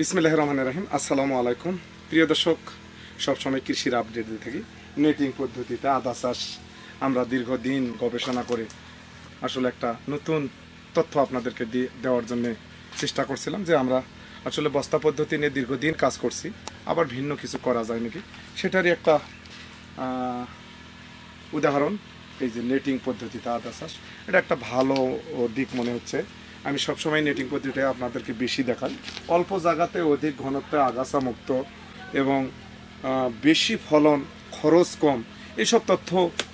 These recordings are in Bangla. বিসমিল্লাহির রহমানির রহিম। আসসালামু আলাইকুম প্রিয় দর্শক, সবসময় কৃষির আপডেট দিয়ে থাকি। নেটিং পদ্ধতিতে আদা চাষ আমরা দীর্ঘদিন গবেষণা করে আসলে একটা নতুন তথ্য আপনাদেরকে দেওয়ার জন্য চেষ্টা করছিলাম যে আমরা আসলে বস্তা পদ্ধতি নিয়ে দীর্ঘদিন কাজ করছি, আবার ভিন্ন কিছু করা যায় নাকি সেটারই একটা উদাহরণ এই যে নেটিং পদ্ধতিতে আদা চাষ, এটা একটা ভালো দিক মনে হচ্ছে। আমি সবসময় নেটিং পদ্ধতিটা আপনাদেরকে বেশি দেখাই, অল্প জায়গাতে অধিক ঘনত্বে আগাছা মুক্ত এবং বেশি ফলন, খরচ কম, এইসব তথ্য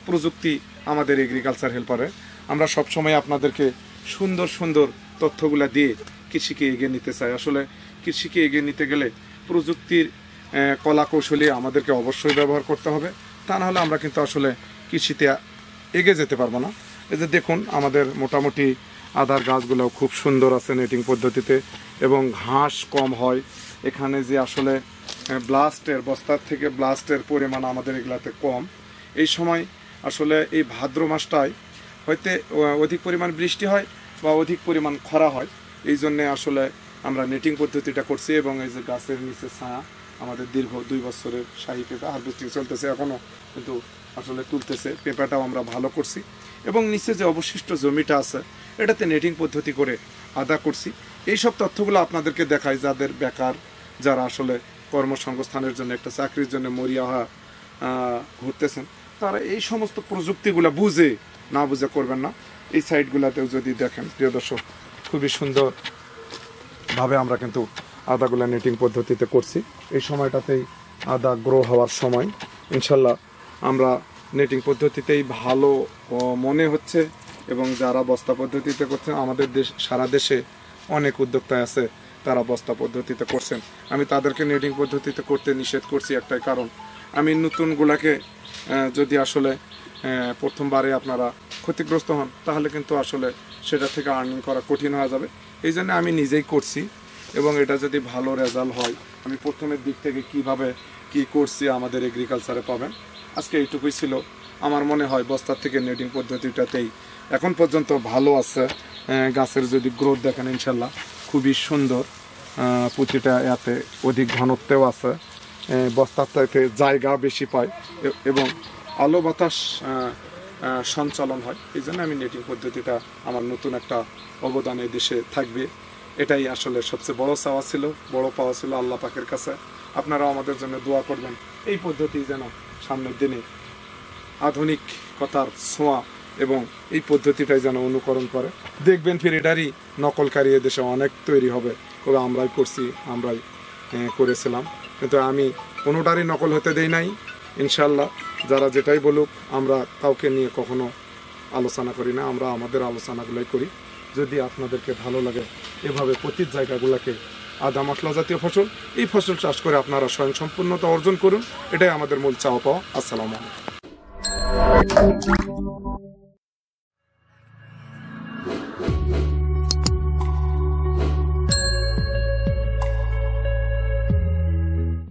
প্রযুক্তি আমাদের এগ্রিকালচার হেল্পারে আমরা সবসময় আপনাদেরকে সুন্দর সুন্দর তথ্যগুলো দিয়ে কৃষিকে এগিয়ে নিতে চাই। আসলে কৃষিকে এগিয়ে নিতে গেলে প্রযুক্তির কলাকৌশলী আমাদেরকে অবশ্যই ব্যবহার করতে হবে, তা নাহলে আমরা কিন্তু আসলে কৃষিতে এগিয়ে যেতে পারবো না। এই যে দেখুন আমাদের মোটামুটি আদার গাছগুলোও খুব সুন্দর আছে নেটিং পদ্ধতিতে এবং ঘাস কম হয়। এখানে যে আসলে ব্লাস্টের বস্তার থেকে ব্লাস্টের পরিমাণ আমাদের এগুলাতে কম। এই সময় আসলে এই ভাদ্র মাসটায় হয়তো অধিক পরিমাণ বৃষ্টি হয় বা অধিক পরিমাণ খরা হয়, এই জন্যে আসলে আমরা নেটিং পদ্ধতিটা করছি। এবং এই যে গাছের নিচে ছায়া, আমাদের দীর্ঘ 2 বছরের শাহী পেঁপা হারভেস্টিং চলতেছে এখনও, কিন্তু আসলে তুলতেছে, পেঁপাটাও আমরা ভালো করছি। এবং নিচে যে অবশিষ্ট জমিটা আছে এটাতে নেটিং পদ্ধতি করে আদা করছি। এইসব তথ্যগুলো আপনাদেরকে দেখাই যাদের বেকার, যারা আসলে কর্মসংস্থানের জন্য একটা চাকরির জন্য মরিয়া ঘুরতেছেন, তারা এই সমস্ত প্রযুক্তিগুলো বুঝে না বুঝে করবেন না। এই সাইডগুলোতেও যদি দেখেন প্রিয় দর্শক, খুবই সুন্দরভাবে আমরা কিন্তু আদাগুলো নেটিং পদ্ধতিতে করছি। এই সময়টাতেই আদা গ্রো হওয়ার সময় ইনশাল্লাহ আমরা নেটিং পদ্ধতিতেই ভালো মনে হচ্ছে। এবং যারা বস্তা পদ্ধতিতে করছেন, আমাদের সারা দেশে অনেক উদ্যোক্তা আছে তারা বস্তা পদ্ধতিতে করছেন। আমি তাদেরকে নেটিং পদ্ধতিতে করতে নিষেধ করছি, একটাই কারণ আমি নতুনগুলাকে যদি আসলে প্রথমবারে আপনারা ক্ষতিগ্রস্ত হন তাহলে কিন্তু আসলে সেটা থেকে আর্নিং করা কঠিন হয়ে যাবে। এই জন্য আমি নিজেই করছি এবং এটা যদি ভালো রেজাল্ট হয়, আমি প্রথমের দিক থেকে কিভাবে কি করছি আমাদের এগ্রিকালচারে পাবেন। আজকে এইটুকুই ছিল। আমার মনে হয় বস্তার থেকে নেটিং পদ্ধতিটাতেই এখন পর্যন্ত ভালো আছে। গাছের যদি গ্রোথ দেখেন ইনশাল্লাহ খুবই সুন্দর, প্রতিটা এতে অধিক ঘনত্বেও আছে, বস্তার থেকে জায়গা বেশি পায় এবং আলো বাতাস সঞ্চালন হয়। এই জন্য আমি নেটিং পদ্ধতিটা আমার নতুন একটা অবদান এই দেশে থাকবে, এটাই আসলে সবচেয়ে বড় চাওয়া ছিল, বড় পাওয়া ছিল আল্লাহ পাকের কাছে। আপনারাও আমাদের জন্য দোয়া করবেন এই পদ্ধতি যেন সামনের দিনে আধুনিকতার ছোঁয়া এবং এই পদ্ধতিটাই যেন অনুকরণ করে। দেখবেন ফের এটারই নকলকারী দেশে অনেক তৈরি হবে, তবে আমরাই করছি, আমরাই করেছিলাম, কিন্তু আমি কোনোটারই নকল হতে দেই নাই ইনশাল্লাহ। যারা যেটাই বলুক, আমরা কাউকে নিয়ে কখনো আলোচনা করি না, আমরা আমাদের আলোচনাগুলোই করি। যদি আপনাদেরকে ভালো লাগে এভাবে প্রতি জায়গাগুলোকে আদা মশলা জাতীয় ফসল, এই ফসল চাষ করে আপনারা স্বয়ংসম্পূর্ণতা অর্জন করুন, এটাই আমাদের মূল চাওয়া পাওয়া। আসসালামু আলাইকুম।